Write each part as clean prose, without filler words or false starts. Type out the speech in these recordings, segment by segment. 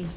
team's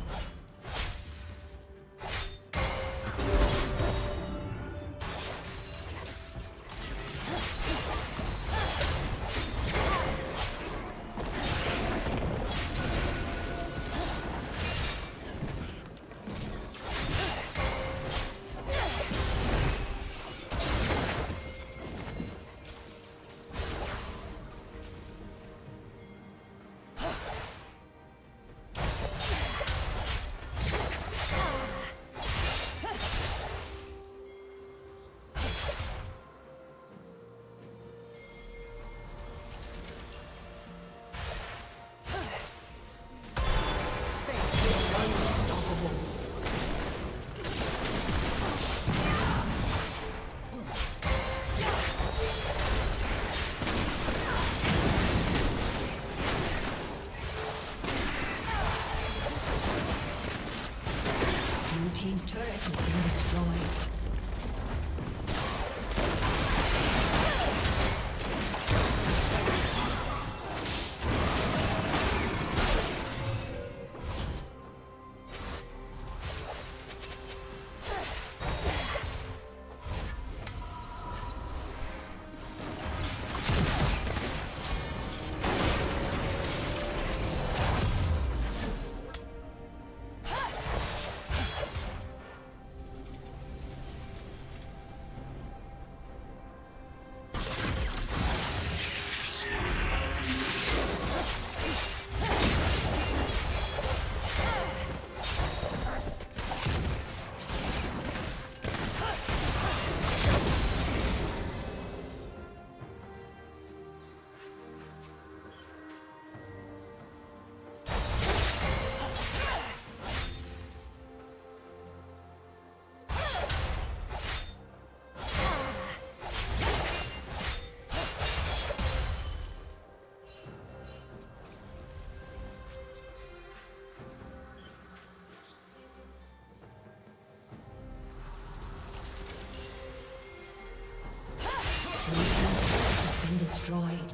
Destroyed.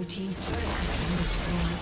Blue team's turret has been destroyed.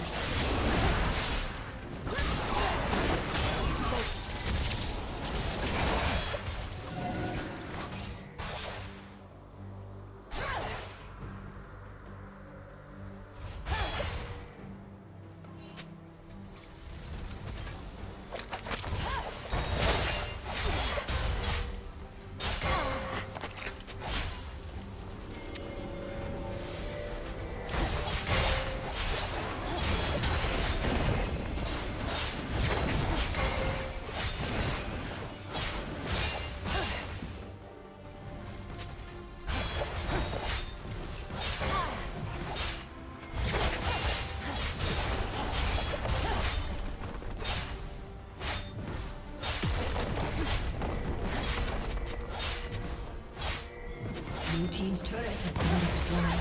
Team's turret has been destroyed.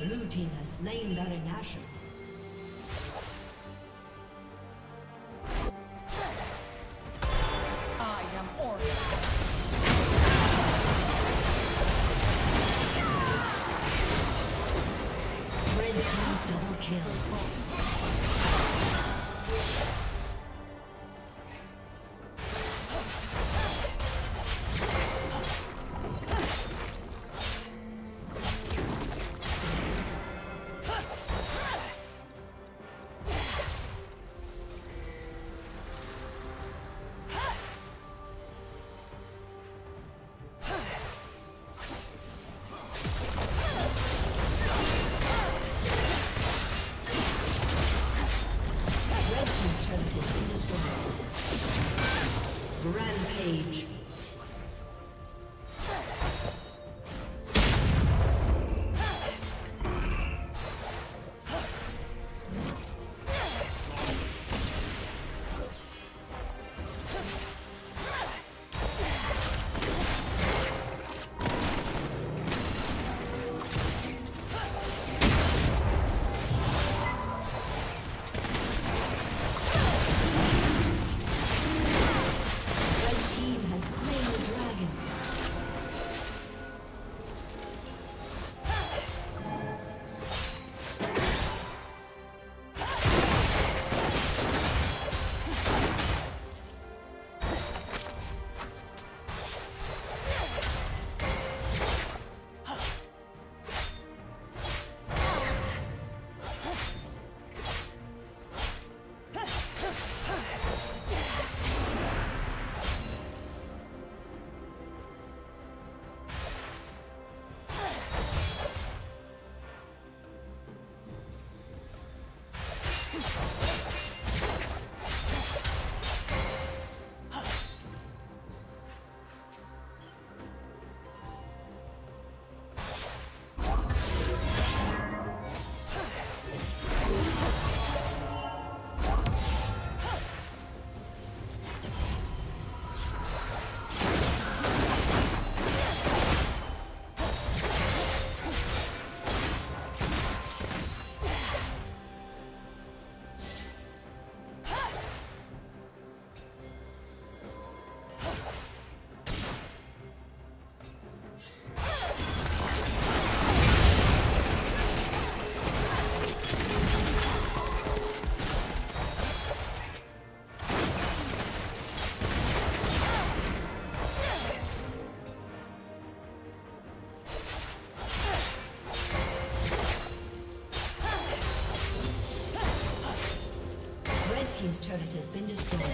Blue team has slain Baron Nashor. Rampage. Team's turret has been destroyed.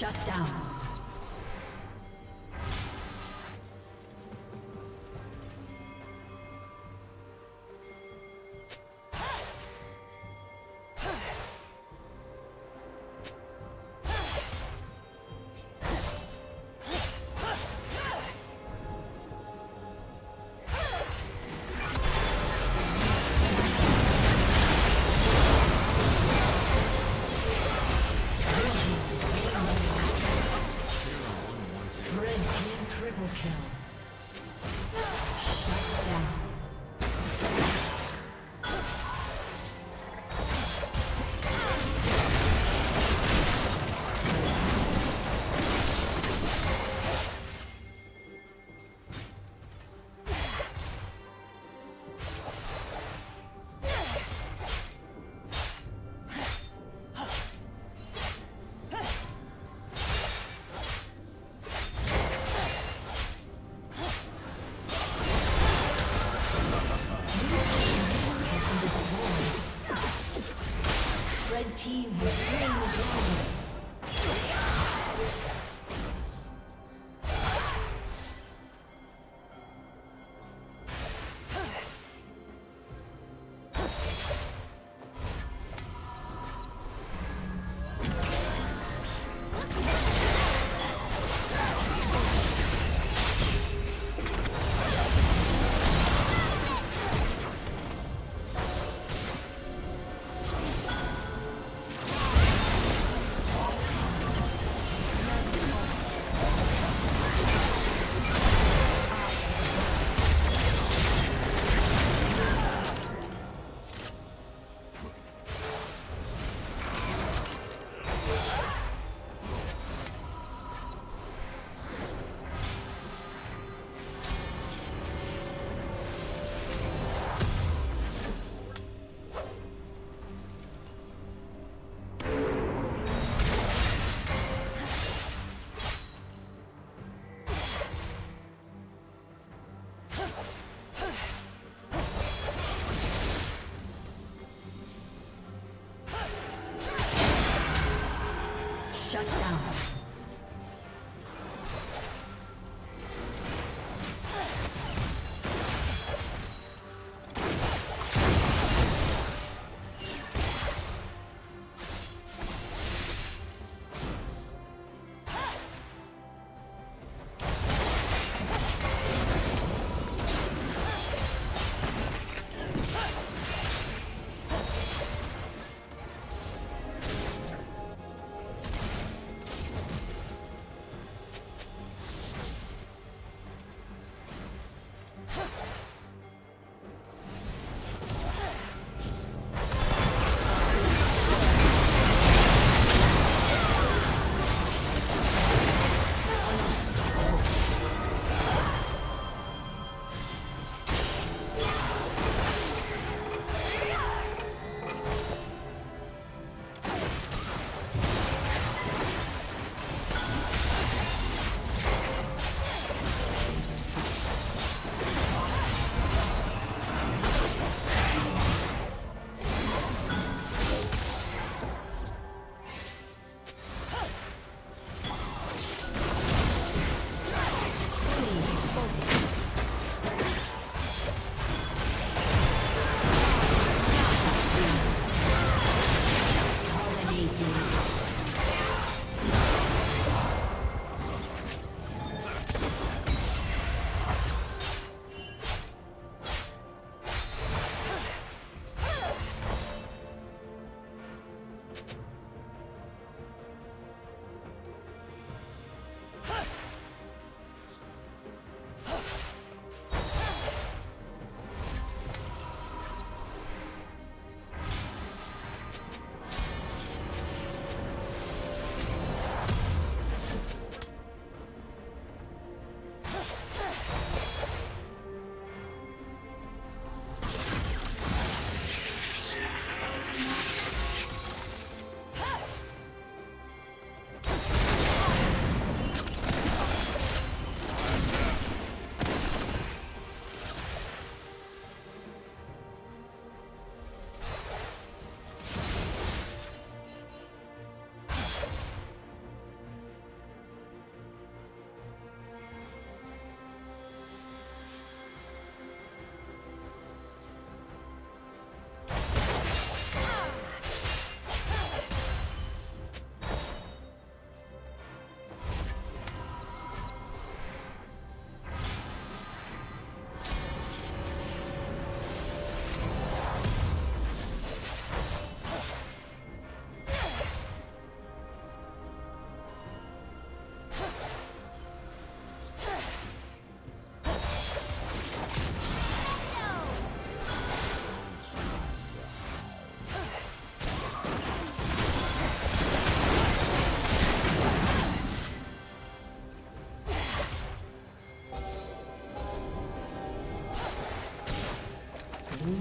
Shut down. Shut down.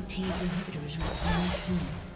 team's inhibitor is responding soon.